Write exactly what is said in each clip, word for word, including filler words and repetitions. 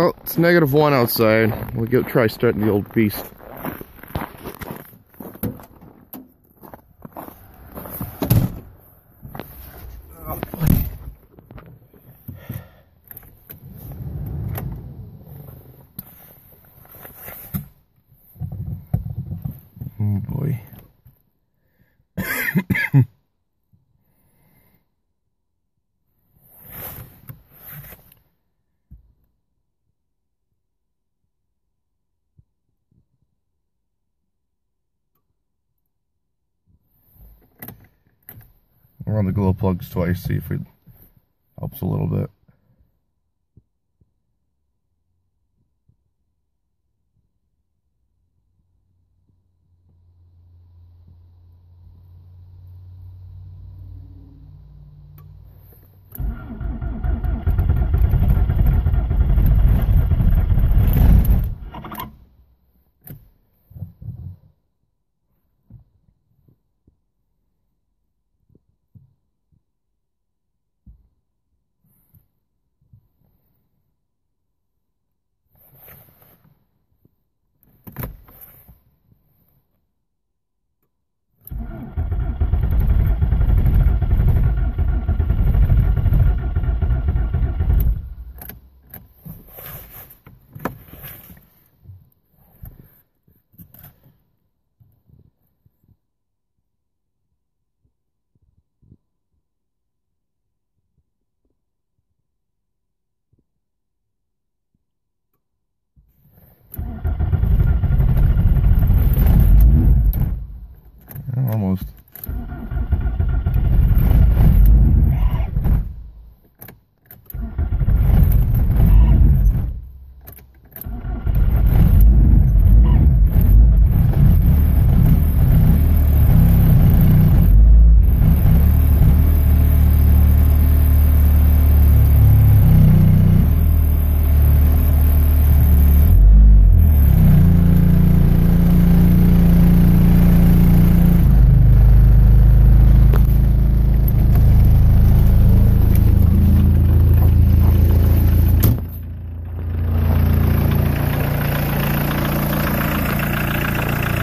Well, it's negative one outside. We'll go try starting the old beast. Oh boy. Run the glow plugs twice, see if it helps a little bit. Almost.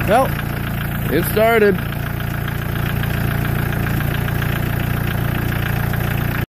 Well, it started.